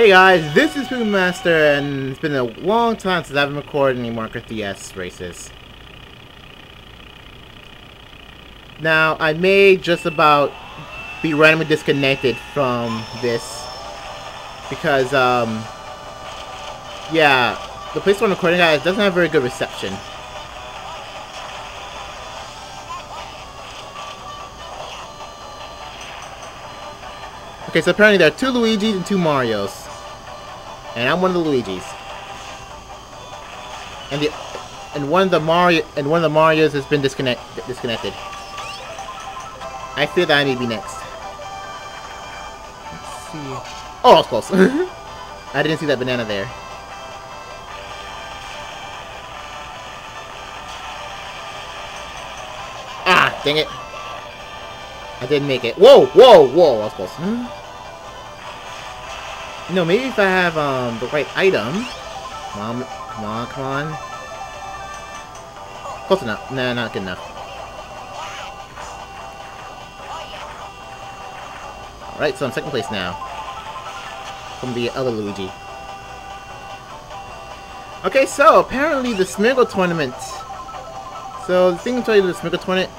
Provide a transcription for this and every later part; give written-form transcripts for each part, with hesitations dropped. Hey guys, this is Pikmin Master, and it's been a long time since I haven't recorded any Mario Kart DS races. Now, I may just about be randomly disconnected from this, because, yeah, the place where I'm recording, guys, doesn't have very good reception. Okay, so apparently there are two Luigis and two Marios. And I'm one of the Luigis. And one of the Marios has been disconnected. I fear that I may be next. Let's see. Oh, I was close. I didn't see that banana there. Ah, dang it. I didn't make it. Whoa, whoa, whoa, I was close. You know, maybe if I have the right item. Come on, come on, come on. Close enough. Nah, not good enough. Alright, so I'm second place now. From the other Luigi. Okay, so apparently the Smiggle tournament. So the thing I tell you, the Smiggle tournament.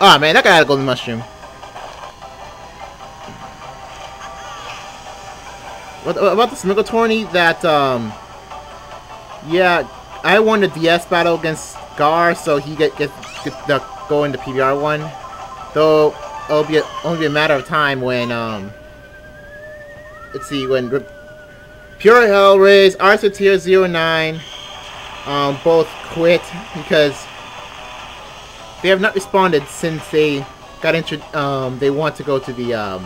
Ah, oh, man, that guy had a golden mushroom. What about the Smuggle tourney that, yeah, I won the DS battle against Gar, so he gets the go in the PBR one. Though, it'll be only be a matter of time when, let's see, when Rip Pure Hellraise, Arthur Tier 09, both quit because they have not responded since they got they want to go to the,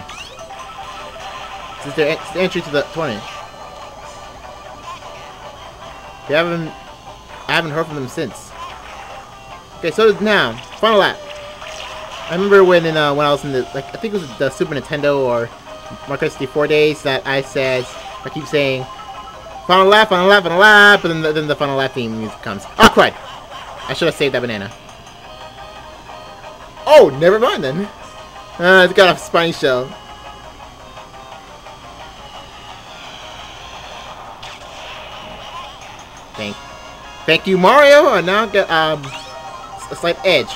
since their entry to the tournament. I haven't heard from them since. Okay, so now, final lap. I remember when I was in the, like, I think it was the Super Nintendo or Mario Kart 64 days that I keep saying, final lap, final lap, final lap, but then the final lap theme music comes. Oh, crud! I should have saved that banana. Oh, never mind then. It's got a spiny shell. Thank you, Mario. I now get a slight edge.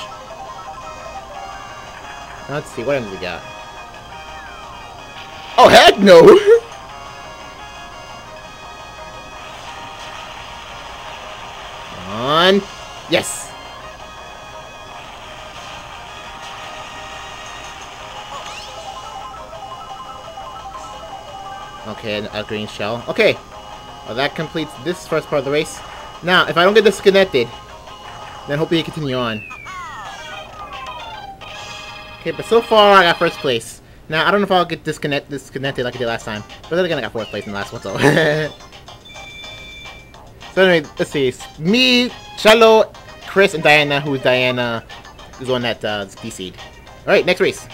Let's see what else we got. Oh heck no! Come on, yes. Okay, a green shell. Okay, well, that completes this first part of the race. Now, if I don't get disconnected, then hopefully I continue on. Okay, but so far I got first place. Now, I don't know if I'll get disconnected like I did last time. But then again, I got fourth place in the last one, so... So anyway, let's see. Me, Shallow, Chris, and Diana, who is Diana, is the one that DC'd. Alright, next race.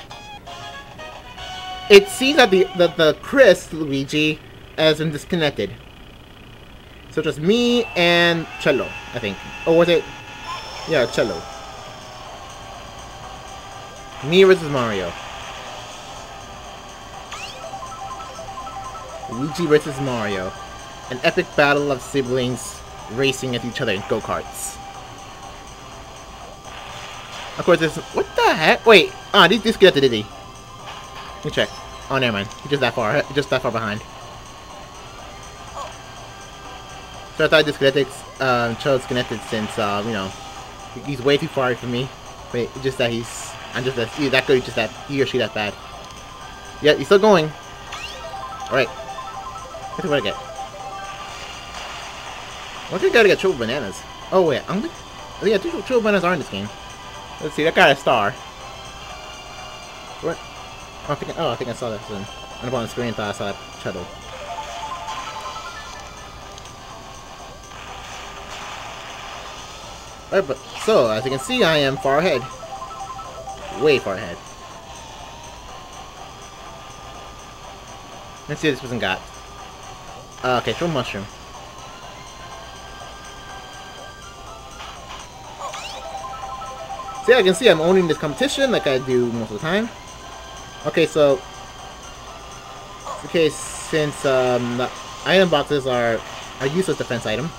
It seems that the Chris Luigi has been disconnected. So just me and Cello, I think. Or was it? Yeah, Cello. Me versus Mario. Luigi versus Mario. An epic battle of siblings racing at each other in go-karts. Of course, there's... What the heck? Wait. Ah, these disconnected, did he? Let me check. Oh, never mind. He's just that far behind. So I thought Charles connected since you know, he's way too far from me. But just that he or she that bad. Yeah, he's still going. All right. Let's see what I get. What do I gotta get? Triple bananas. Oh wait, oh yeah, triple bananas are in this game. Let's see. That got a star. What? I think I saw that soon. I'm up on the screen and thought I saw that shuttle. Alright, but so as you can see, I am far ahead. Way far ahead. Let's see what this person got. Okay, throw mushroom. See, I can see I'm owning this competition like I do most of the time. Okay, so the case, since the item boxes are a useless defense item.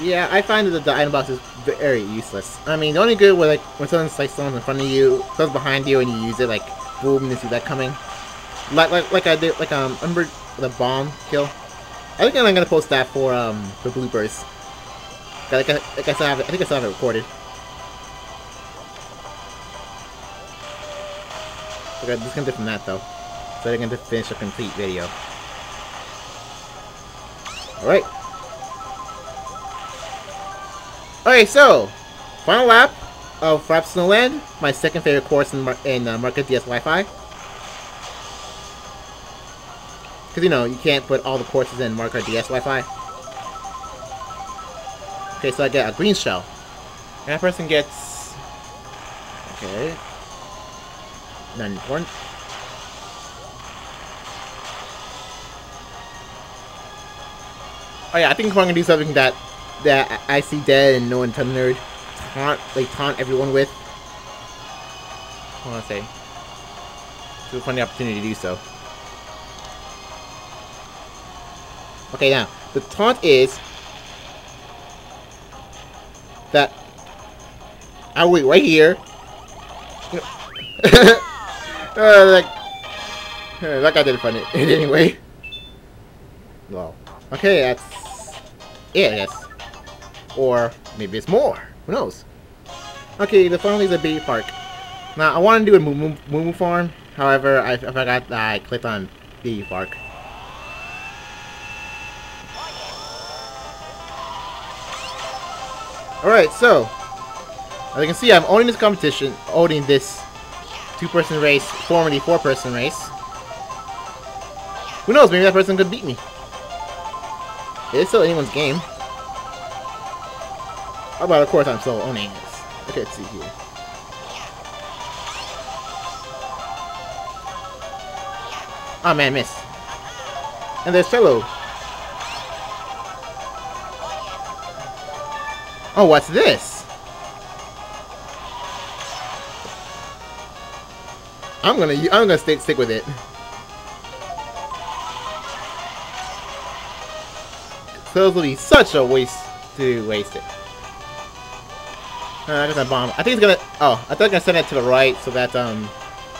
Yeah, I find that the item box is very useless. I mean, the only good was like when someone's in front of you, someone's behind you, and you use it, like boom, and see that coming. Like I did, like remember the bomb kill. I think I'm gonna post that for bloopers. Like I still have it. I think I still have it recorded. Okay, I'm just gonna do from that though, so they're gonna finish a complete video. All right. Okay, so, final lap of Frappe Snowland, my second favorite course in Mario Kart DS Wi-Fi. Because, you know, you can't put all the courses in Mario Kart DS Wi-Fi. Okay, so I get a green shell. And that person gets... okay... none important. Oh yeah, I think we're going to do something that... that I see dead and no one nerd taunt everyone with. I want to say, it's a funny opportunity to do so. Okay, now the taunt is that I'll wait right here. That guy did funny anyway. Wow. Okay, that's it, I guess. Or maybe it's more. Who knows? Okay, the final is at Baby Park. Now, I want to do a Moo Moo Farm. However, I forgot that I clicked on Baby Park. Alright, so, as you can see, I'm owning this competition, owning this two-person race, formerly four-person race. Who knows? Maybe that person could beat me. It's still anyone's game. Oh, but of course I'm still owning this. Okay, let's see here. Oh man, miss. And there's fellow. Oh, what's this? I'm gonna stick with it. Those will be such a waste to waste it. I got that bomb. I think it's gonna... oh, I thought I was gonna send it to the right so that,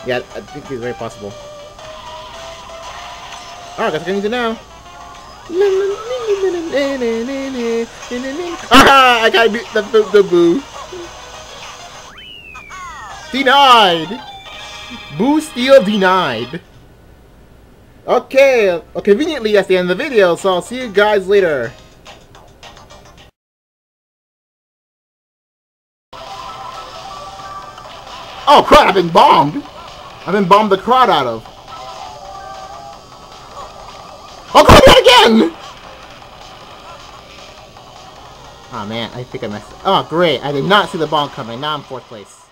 yeah, I think it's very possible. Oh, I guess I can use it now. Ah, I gotta beat the boo. Denied! Boo steal denied. Okay, well, conveniently that's the end of the video, so I'll see you guys later. Oh crap, I've been bombed! I've been bombed the crowd out of. Oh crap, again! Oh man, I think I messed up. Oh great, I did not see the bomb coming. Now I'm fourth place.